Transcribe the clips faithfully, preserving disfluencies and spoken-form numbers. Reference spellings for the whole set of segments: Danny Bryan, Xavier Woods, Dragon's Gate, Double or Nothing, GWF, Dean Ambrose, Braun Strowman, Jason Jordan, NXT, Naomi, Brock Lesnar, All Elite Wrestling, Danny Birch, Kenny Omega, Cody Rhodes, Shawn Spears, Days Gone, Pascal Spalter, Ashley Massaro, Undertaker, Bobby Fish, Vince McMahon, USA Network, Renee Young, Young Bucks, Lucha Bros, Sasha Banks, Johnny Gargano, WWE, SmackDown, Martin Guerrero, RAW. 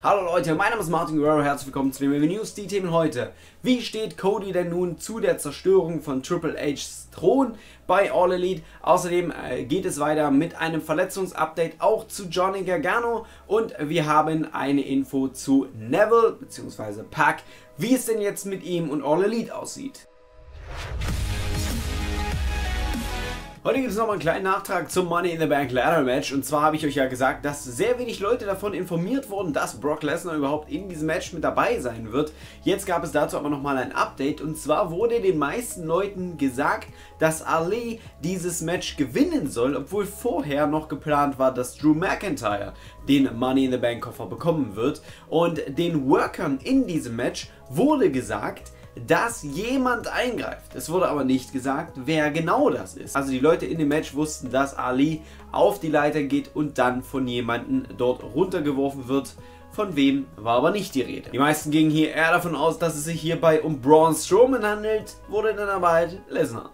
Hallo Leute, mein Name ist Martin Guerrero, herzlich willkommen zu den M M A News. Die Themen heute: Wie steht Cody denn nun zu der Zerstörung von Triple H's Thron bei All Elite? Außerdem geht es weiter mit einem Verletzungsupdate auch zu Johnny Gargano und wir haben eine Info zu Neville bzw. Pac, wie es denn jetzt mit ihm und All Elite aussieht. Heute gibt es nochmal einen kleinen Nachtrag zum Money in the Bank Ladder Match, und zwar habe ich euch ja gesagt, dass sehr wenig Leute davon informiert wurden, dass Brock Lesnar überhaupt in diesem Match mit dabei sein wird. Jetzt gab es dazu aber nochmal ein Update, und zwar wurde den meisten Leuten gesagt, dass Ali dieses Match gewinnen soll, obwohl vorher noch geplant war, dass Drew McIntyre den Money in the Bank Koffer bekommen wird, und den Workern in diesem Match wurde gesagt, dass jemand eingreift. Es wurde aber nicht gesagt, wer genau das ist. Also die Leute in dem Match wussten, dass Ali auf die Leiter geht und dann von jemandem dort runtergeworfen wird. Von wem war aber nicht die Rede. Die meisten gingen hier eher davon aus, dass es sich hierbei um Braun Strowman handelt, wurde dann aber halt Lesnar.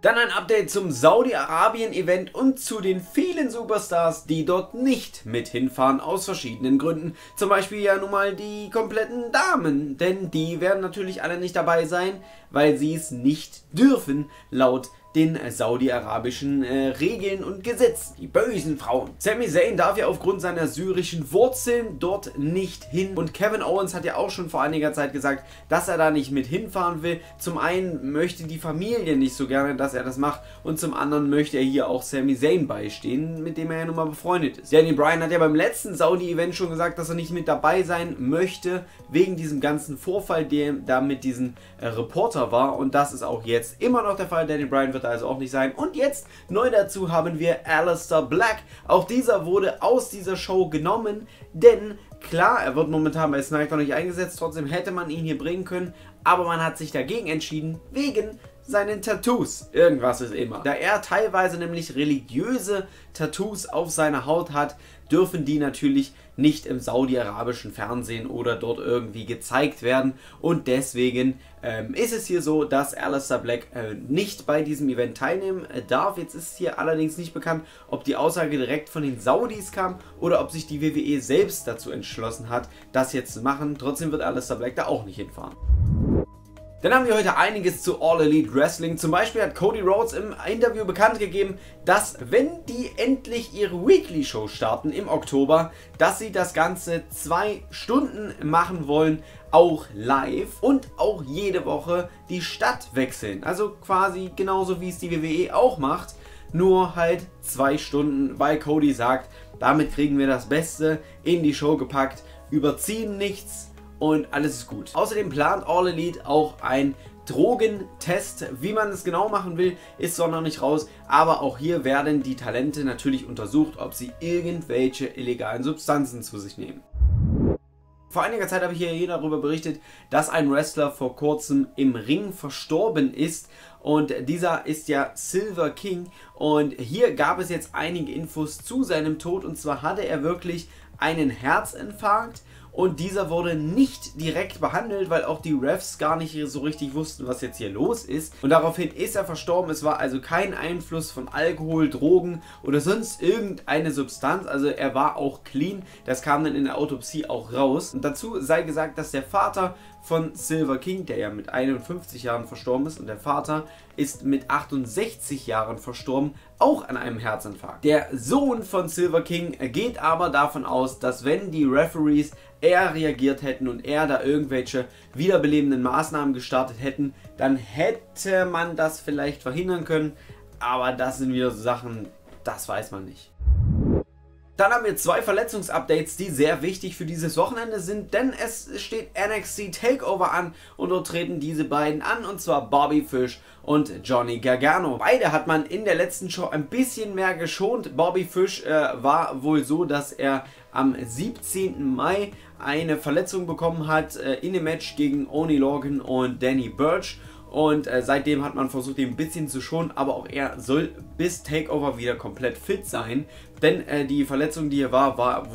Dann ein Update zum Saudi-Arabien-Event und zu den vielen Superstars, die dort nicht mit hinfahren, aus verschiedenen Gründen. Zum Beispiel ja nun mal die kompletten Damen, denn die werden natürlich alle nicht dabei sein, weil sie es nicht dürfen, laut den saudi-arabischen äh, Regeln und Gesetzen. Die bösen Frauen. Sami Zayn darf ja aufgrund seiner syrischen Wurzeln dort nicht hin, und Kevin Owens hat ja auch schon vor einiger Zeit gesagt, dass er da nicht mit hinfahren will. Zum einen möchte die Familie nicht so gerne, dass er das macht, und zum anderen möchte er hier auch Sami Zayn beistehen, mit dem er ja nun mal befreundet ist. Danny Bryan hat ja beim letzten Saudi-Event schon gesagt, dass er nicht mit dabei sein möchte, wegen diesem ganzen Vorfall, der da mit diesem äh, Reporter war, und das ist auch jetzt immer noch der Fall. Danny Bryan wird also auch nicht sein. Und jetzt neu dazu haben wir Aleister Black. Auch dieser wurde aus dieser Show genommen, denn klar, er wird momentan bei SmackDown nicht eingesetzt, trotzdem hätte man ihn hier bringen können, aber man hat sich dagegen entschieden, wegen seinen Tattoos. Irgendwas ist immer. Da er teilweise nämlich religiöse Tattoos auf seiner Haut hat, dürfen die natürlich nicht im saudi-arabischen Fernsehen oder dort irgendwie gezeigt werden. Und deswegen ähm, ist es hier so, dass Aleister Black äh, nicht bei diesem Event teilnehmen darf. Jetzt ist hier allerdings nicht bekannt, ob die Aussage direkt von den Saudis kam oder ob sich die W W E selbst dazu entschlossen hat, das jetzt zu machen. Trotzdem wird Aleister Black da auch nicht hinfahren. Dann haben wir heute einiges zu All Elite Wrestling. Zum Beispiel hat Cody Rhodes im Interview bekannt gegeben, dass, wenn die endlich ihre Weekly Show starten im Oktober, dass sie das Ganze zwei Stunden machen wollen, auch live, und auch jede Woche die Stadt wechseln. Also quasi genauso wie es die W W E auch macht, nur halt zwei Stunden, weil Cody sagt, damit kriegen wir das Beste in die Show gepackt, überziehen nichts. Und alles ist gut. Außerdem plant All Elite auch ein Drogentest. Wie man es genau machen will, ist zwar noch nicht raus, aber auch hier werden die Talente natürlich untersucht, ob sie irgendwelche illegalen Substanzen zu sich nehmen. Vor einiger Zeit habe ich hier darüber berichtet, dass ein Wrestler vor kurzem im Ring verstorben ist, und dieser ist ja Silver King, und hier gab es jetzt einige Infos zu seinem Tod, und zwar hatte er wirklich einen Herzinfarkt. Und dieser wurde nicht direkt behandelt, weil auch die Refs gar nicht so richtig wussten, was jetzt hier los ist. Und daraufhin ist er verstorben. Es war also kein Einfluss von Alkohol, Drogen oder sonst irgendeine Substanz. Also er war auch clean. Das kam dann in der Autopsie auch raus. Und dazu sei gesagt, dass der Vater von Silver King, der ja mit einundfünfzig Jahren verstorben ist, und der Vater ist mit achtundsechzig Jahren verstorben, auch an einem Herzinfarkt. Der Sohn von Silver King geht aber davon aus, dass, wenn die Referees eher reagiert hätten und eher da irgendwelche wiederbelebenden Maßnahmen gestartet hätten, dann hätte man das vielleicht verhindern können. Aber das sind wieder so Sachen, das weiß man nicht. Dann haben wir zwei Verletzungsupdates, die sehr wichtig für dieses Wochenende sind, denn es steht N X T Takeover an, und dort treten diese beiden an, und zwar Bobby Fish und Johnny Gargano. Beide hat man in der letzten Show ein bisschen mehr geschont. Bobby Fish äh, war wohl so, dass er am siebzehnten Mai eine Verletzung bekommen hat äh, in dem Match gegen Oney Logan und Danny Birch. Und äh, seitdem hat man versucht, ihn ein bisschen zu schonen, aber auch er soll bis Takeover wieder komplett fit sein. Denn äh, die Verletzung, die hier war, war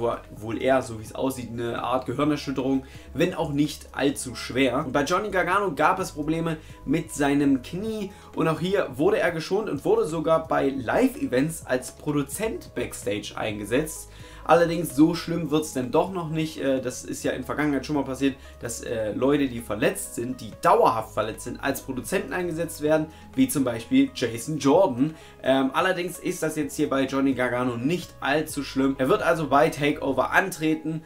wohl eher, so wie es aussieht, eine Art Gehirnerschütterung, wenn auch nicht allzu schwer. Und bei Johnny Gargano gab es Probleme mit seinem Knie, und auch hier wurde er geschont und wurde sogar bei Live-Events als Produzent Backstage eingesetzt. Allerdings so schlimm wird es denn doch noch nicht. Das ist ja in der Vergangenheit schon mal passiert, dass Leute, die verletzt sind, die dauerhaft verletzt sind, als Produzenten eingesetzt werden, wie zum Beispiel Jason Jordan. Allerdings ist das jetzt hier bei Johnny Gargano nicht allzu schlimm. Er wird also bei Takeover antreten.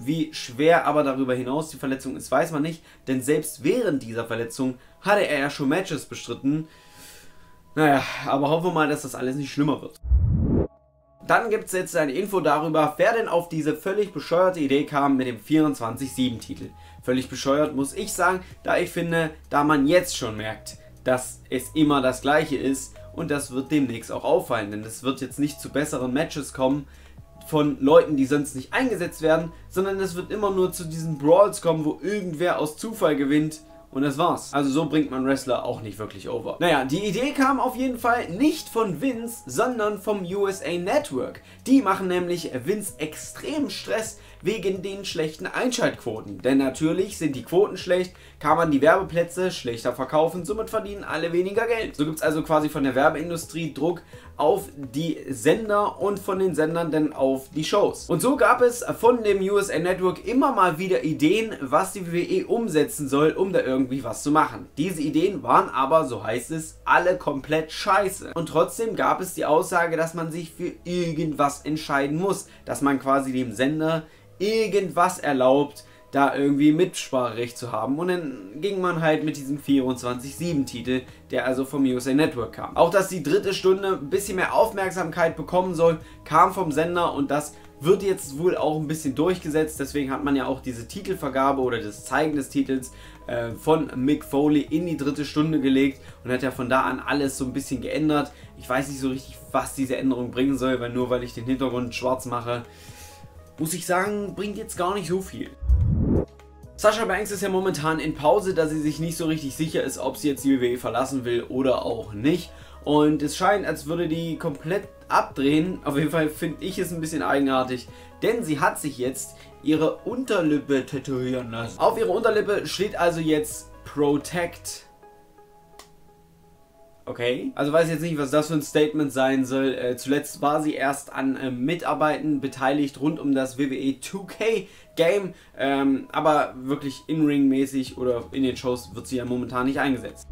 Wie schwer aber darüber hinaus die Verletzung ist, weiß man nicht, denn selbst während dieser Verletzung hatte er ja schon Matches bestritten. Naja, aber hoffen wir mal, dass das alles nicht schlimmer wird. Dann gibt es jetzt eine Info darüber, wer denn auf diese völlig bescheuerte Idee kam mit dem vierundzwanzig sieben-Titel. Völlig bescheuert muss ich sagen, da ich finde, da man jetzt schon merkt, dass es immer das Gleiche ist, und das wird demnächst auch auffallen, denn es wird jetzt nicht zu besseren Matches kommen von Leuten, die sonst nicht eingesetzt werden, sondern es wird immer nur zu diesen Brawls kommen, wo irgendwer aus Zufall gewinnt. Und das war's. Also so bringt man Wrestler auch nicht wirklich over. Naja, die Idee kam auf jeden Fall nicht von Vince, sondern vom U S A Network. Die machen nämlich Vince extrem Stress wegen den schlechten Einschaltquoten. Denn natürlich sind die Quoten schlecht, kann man die Werbeplätze schlechter verkaufen, somit verdienen alle weniger Geld. So gibt es also quasi von der Werbeindustrie Druck auf die Sender und von den Sendern dann auf die Shows. Und so gab es von dem U S A Network immer mal wieder Ideen, was die W W E umsetzen soll, um da irgendwie was zu machen. Diese Ideen waren aber, so heißt es, alle komplett scheiße. Und trotzdem gab es die Aussage, dass man sich für irgendwas entscheiden muss, dass man quasi dem Sender irgendwas erlaubt, da irgendwie Mitspracherecht zu haben, und dann ging man halt mit diesem vierundzwanzig sieben-Titel, der also vom U S A Network kam. Auch, dass die dritte Stunde ein bisschen mehr Aufmerksamkeit bekommen soll, kam vom Sender, und das wird jetzt wohl auch ein bisschen durchgesetzt. Deswegen hat man ja auch diese Titelvergabe oder das Zeigen des Titels äh, von Mick Foley in die dritte Stunde gelegt und hat ja von da an alles so ein bisschen geändert. Ich weiß nicht so richtig, was diese Änderung bringen soll, weil nur weil ich den Hintergrund schwarz mache, muss ich sagen, bringt jetzt gar nicht so viel. Sasha Banks ist ja momentan in Pause, da sie sich nicht so richtig sicher ist, ob sie jetzt die W W E verlassen will oder auch nicht. Und es scheint, als würde die komplett abdrehen. Auf jeden Fall finde ich es ein bisschen eigenartig, denn sie hat sich jetzt ihre Unterlippe tätowieren lassen. Auf ihrer Unterlippe steht also jetzt Protect. Okay, also weiß jetzt nicht, was das für ein Statement sein soll. Äh, zuletzt war sie erst an äh, Mitarbeiten beteiligt rund um das W W E zwei K Game, ähm, aber wirklich in-Ring-mäßig oder in den Shows wird sie ja momentan nicht eingesetzt.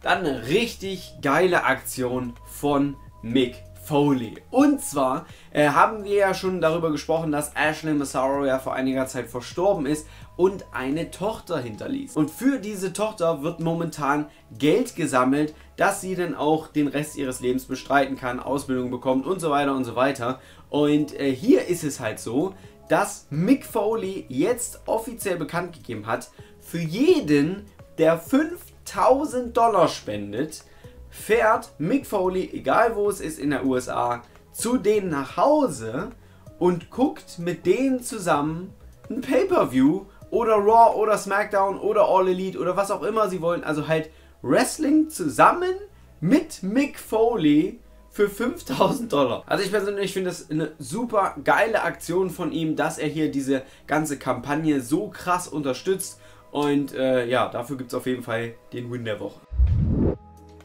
Dann eine richtig geile Aktion von Mick Foley. Und zwar äh, haben wir ja schon darüber gesprochen, dass Ashley Massaro ja vor einiger Zeit verstorben ist und eine Tochter hinterließ. Und für diese Tochter wird momentan Geld gesammelt, dass sie dann auch den Rest ihres Lebens bestreiten kann, Ausbildung bekommt und so weiter und so weiter. Und äh, hier ist es halt so, dass Mick Foley jetzt offiziell bekannt gegeben hat, für jeden, der fünftausend Dollar spendet, fährt Mick Foley, egal wo es ist in der U S A, zu denen nach Hause und guckt mit denen zusammen ein Pay-Per-View oder Raw oder Smackdown oder All Elite oder was auch immer sie wollen. Also halt Wrestling zusammen mit Mick Foley für fünftausend Dollar. Also ich persönlich finde das eine super geile Aktion von ihm, dass er hier diese ganze Kampagne so krass unterstützt. Und äh, ja, dafür gibt es auf jeden Fall den Win der Woche.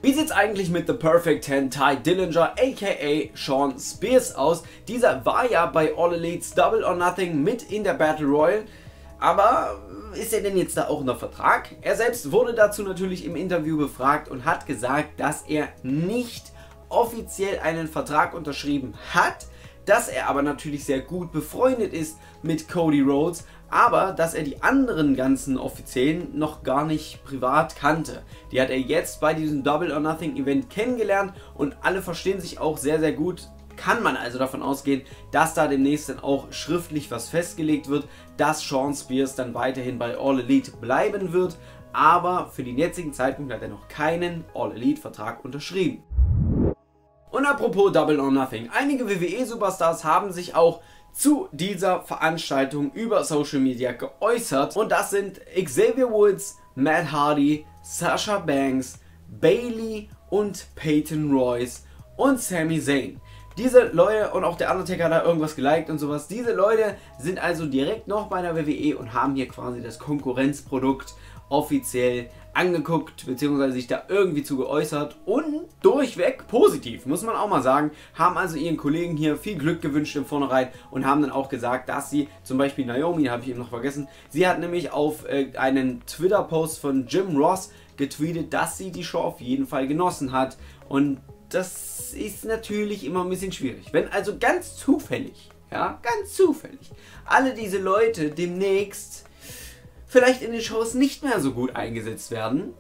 Wie sieht es eigentlich mit The Perfect Ten Ty Dillinger aka Shawn Spears aus? Dieser war ja bei All Elite's Double or Nothing mit in der Battle Royale, aber ist er denn jetzt da auch unter Vertrag? Er selbst wurde dazu natürlich im Interview befragt und hat gesagt, dass er nicht offiziell einen Vertrag unterschrieben hat, dass er aber natürlich sehr gut befreundet ist mit Cody Rhodes, aber dass er die anderen ganzen Offiziellen noch gar nicht privat kannte. Die hat er jetzt bei diesem Double or Nothing Event kennengelernt und alle verstehen sich auch sehr, sehr gut. Kann man also davon ausgehen, dass da demnächst dann auch schriftlich was festgelegt wird, dass Shawn Spears dann weiterhin bei All Elite bleiben wird, aber für den jetzigen Zeitpunkt hat er noch keinen All Elite Vertrag unterschrieben. Und apropos Double or Nothing, einige W W E-Superstars haben sich auch zu dieser Veranstaltung über Social Media geäußert. Und das sind Xavier Woods, Matt Hardy, Sasha Banks, Bayley und Peyton Royce und Sami Zayn. Diese Leute, und auch der Undertaker hat da irgendwas geliked und sowas, diese Leute sind also direkt noch bei der W W E und haben hier quasi das Konkurrenzprodukt offiziell angeguckt bzw. sich da irgendwie zu geäußert und durchweg positiv, muss man auch mal sagen, haben also ihren Kollegen hier viel Glück gewünscht im Vornherein und haben dann auch gesagt, dass sie zum Beispiel Naomi, habe ich eben noch vergessen, sie hat nämlich auf äh, einen Twitter-Post von Jim Ross getweetet, dass sie die Show auf jeden Fall genossen hat, und das ist natürlich immer ein bisschen schwierig. Wenn also ganz zufällig, ja, ganz zufällig, alle diese Leute demnächst vielleicht in den Shows nicht mehr so gut eingesetzt werden,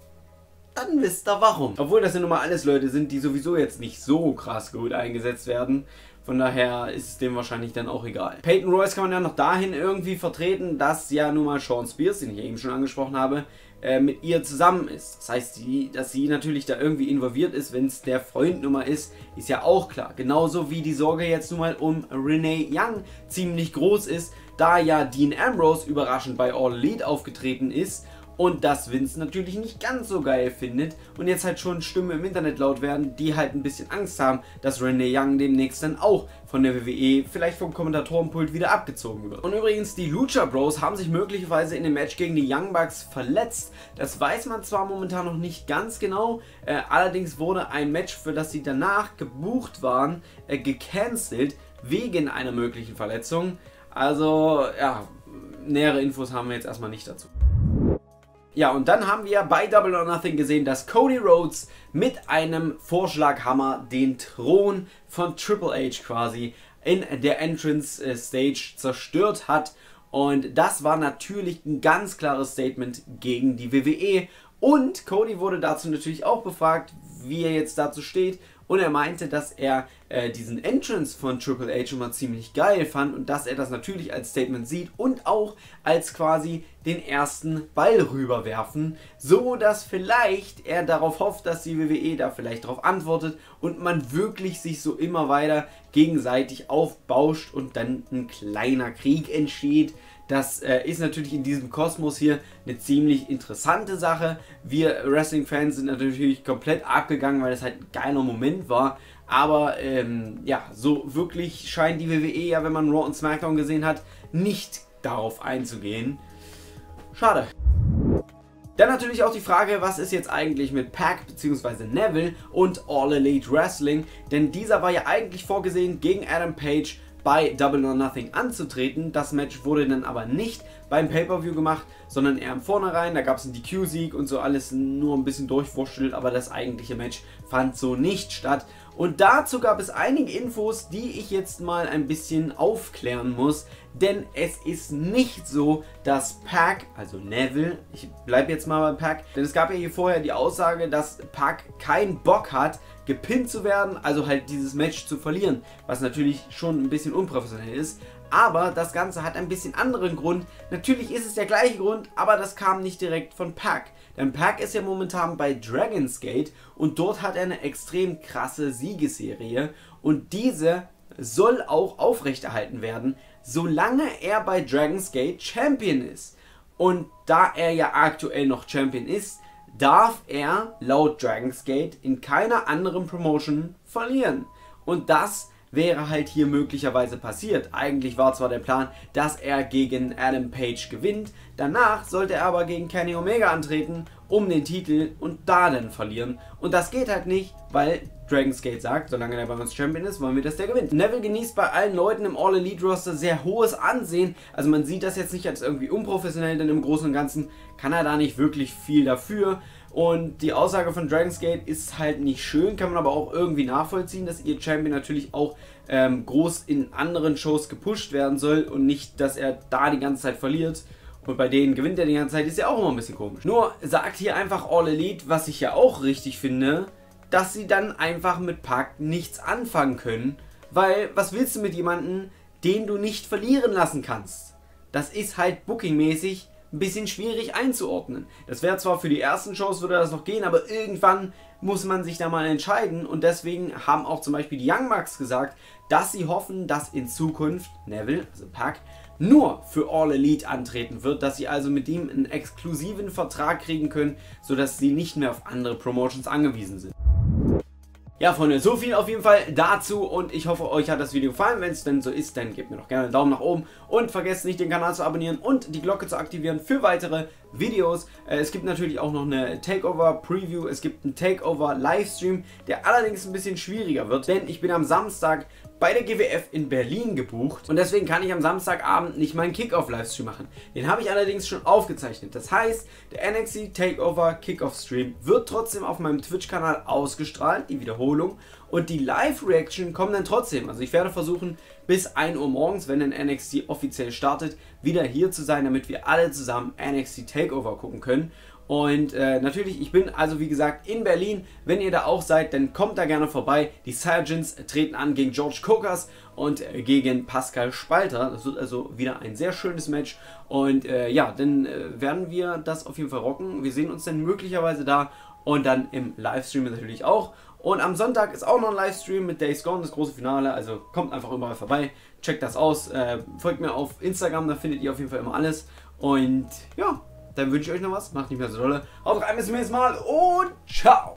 dann wisst ihr warum. Obwohl das ja nun mal alles Leute sind, die sowieso jetzt nicht so krass gut eingesetzt werden. Von daher ist es dem wahrscheinlich dann auch egal. Peyton Royce kann man ja noch dahin irgendwie vertreten, dass ja nun mal Shawn Spears, den ich eben schon angesprochen habe, äh, mit ihr zusammen ist. Das heißt, die, dass sie natürlich da irgendwie involviert ist, wenn es der Freund nun mal ist, ist ja auch klar. Genauso wie die Sorge jetzt nun mal um Renee Young ziemlich groß ist, da ja Dean Ambrose überraschend bei All Elite aufgetreten ist und das Vince natürlich nicht ganz so geil findet und jetzt halt schon Stimmen im Internet laut werden, die halt ein bisschen Angst haben, dass Renee Young demnächst dann auch von der W W E vielleicht vom Kommentatorenpult wieder abgezogen wird. Und übrigens, die Lucha Bros haben sich möglicherweise in dem Match gegen die Young Bucks verletzt. Das weiß man zwar momentan noch nicht ganz genau, äh, allerdings wurde ein Match, für das sie danach gebucht waren, äh, gecancelt wegen einer möglichen Verletzung. Also, ja, nähere Infos haben wir jetzt erstmal nicht dazu. Ja, und dann haben wir bei Double or Nothing gesehen, dass Cody Rhodes mit einem Vorschlaghammer den Thron von Triple H quasi in der Entrance Stage zerstört hat. Und das war natürlich ein ganz klares Statement gegen die W W E. Und Cody wurde dazu natürlich auch befragt, wie er jetzt dazu steht. Und er meinte, dass er äh, diesen Entrance von Triple H immer ziemlich geil fand und dass er das natürlich als Statement sieht und auch als quasi den ersten Ball rüberwerfen, so dass vielleicht er darauf hofft, dass die W W E da vielleicht darauf antwortet und man wirklich sich so immer weiter gegenseitig aufbauscht und dann ein kleiner Krieg entsteht. Das äh, ist natürlich in diesem Kosmos hier eine ziemlich interessante Sache. Wir Wrestling-Fans sind natürlich komplett abgegangen, weil das halt ein geiler Moment war. Aber ähm, ja, so wirklich scheint die W W E ja, wenn man Raw und SmackDown gesehen hat, nicht darauf einzugehen. Schade. Dann natürlich auch die Frage, was ist jetzt eigentlich mit Pac bzw. Neville und All Elite Wrestling? Denn dieser war ja eigentlich vorgesehen gegen Adam Page bei Double or Nothing anzutreten. Das Match wurde dann aber nicht beim Pay-Per-View gemacht, sondern eher im Vornherein. Da gab es einen D Q-Sieg und so alles nur ein bisschen durchwurschtelt, aber das eigentliche Match fand so nicht statt. Und dazu gab es einige Infos, die ich jetzt mal ein bisschen aufklären muss, denn es ist nicht so, dass Pac, also Neville, ich bleibe jetzt mal bei Pac, denn es gab ja hier vorher die Aussage, dass Pac keinen Bock hat, gepinnt zu werden, also halt dieses Match zu verlieren, was natürlich schon ein bisschen unprofessionell ist. Aber das Ganze hat ein bisschen anderen Grund. Natürlich ist es der gleiche Grund, aber das kam nicht direkt von Pac. Denn Pac ist ja momentan bei Dragon's Gate und dort hat er eine extrem krasse Siegesserie. Und diese soll auch aufrechterhalten werden, solange er bei Dragon's Gate Champion ist. Und da er ja aktuell noch Champion ist, darf er laut Dragon's Gate in keiner anderen Promotion verlieren. Und das wäre halt hier möglicherweise passiert. Eigentlich war zwar der Plan, dass er gegen Adam Page gewinnt, danach sollte er aber gegen Kenny Omega antreten, um den Titel, und da dann verlieren. Und das geht halt nicht, weil Dragon's Gate sagt, solange der bei uns Champion ist, wollen wir, dass der gewinnt. Neville genießt bei allen Leuten im All Elite Roster sehr hohes Ansehen. Also man sieht das jetzt nicht als irgendwie unprofessionell, denn im Großen und Ganzen kann er da nicht wirklich viel dafür. Und die Aussage von Dragon's Gate ist halt nicht schön, kann man aber auch irgendwie nachvollziehen, dass ihr Champion natürlich auch ähm, groß in anderen Shows gepusht werden soll und nicht, dass er da die ganze Zeit verliert. Und bei denen gewinnt er die ganze Zeit, ist ja auch immer ein bisschen komisch. Nur sagt hier einfach All Elite, was ich ja auch richtig finde, dass sie dann einfach mit Pac nichts anfangen können, weil was willst du mit jemandem, den du nicht verlieren lassen kannst? Das ist halt bookingmäßig ein bisschen schwierig einzuordnen. Das wäre zwar für die ersten Shows, würde das noch gehen, aber irgendwann muss man sich da mal entscheiden, und deswegen haben auch zum Beispiel die Young Bucks gesagt, dass sie hoffen, dass in Zukunft Neville, also Pac, nur für All Elite antreten wird, dass sie also mit ihm einen exklusiven Vertrag kriegen können, sodass sie nicht mehr auf andere Promotions angewiesen sind. Ja, Freunde, so viel auf jeden Fall dazu und ich hoffe, euch hat das Video gefallen. Wenn es denn so ist, dann gebt mir doch gerne einen Daumen nach oben und vergesst nicht, den Kanal zu abonnieren und die Glocke zu aktivieren für weitere Videos. Es gibt natürlich auch noch eine Takeover-Preview, es gibt einen Takeover-Livestream, der allerdings ein bisschen schwieriger wird, denn ich bin am Samstag bei der G W F in Berlin gebucht und deswegen kann ich am Samstagabend nicht meinen Kickoff-Livestream machen. Den habe ich allerdings schon aufgezeichnet. Das heißt, der N X T Takeover Kickoff-Stream wird trotzdem auf meinem Twitch-Kanal ausgestrahlt, die Wiederholung, und die Live-Reaction kommt dann trotzdem. Also ich werde versuchen, bis ein Uhr morgens, wenn dann N X T offiziell startet, wieder hier zu sein, damit wir alle zusammen N X T Takeover gucken können. Und äh, natürlich, ich bin also wie gesagt in Berlin. Wenn ihr da auch seid, dann kommt da gerne vorbei. Die Sergeants treten an gegen George Kokas und äh, gegen Pascal Spalter. Das wird also wieder ein sehr schönes Match. Und äh, ja, dann äh, werden wir das auf jeden Fall rocken. Wir sehen uns dann möglicherweise da und dann im Livestream natürlich auch. Und am Sonntag ist auch noch ein Livestream mit Days Gone, das große Finale. Also kommt einfach überall vorbei, checkt das aus. Äh, folgt mir auf Instagram, da findet ihr auf jeden Fall immer alles. Und ja, dann wünsche ich euch noch was. Macht nicht mehr so dolle. Haut rein, bis zum nächsten Mal und ciao.